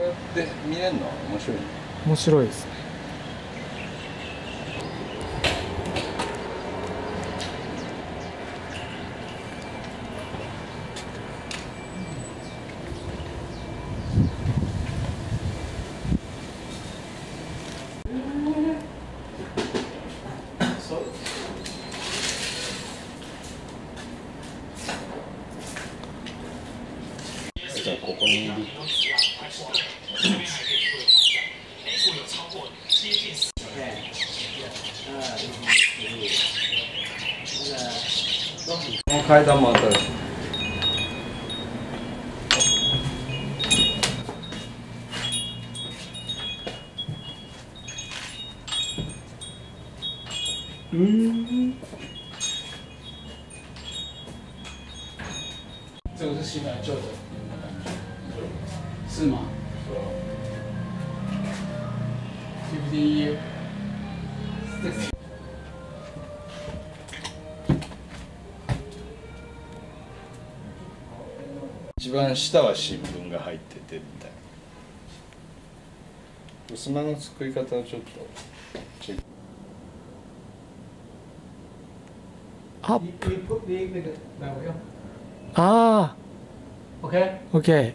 こうやって見れるのは面白いね。面白いですね。じゃあここに。この階段もあったら。这个是西门旧的。是吗？对不对？一番下は新聞が入っててみたいな。ふすまの作り方をちょっとチェック。アップ。ああ。OK。OK。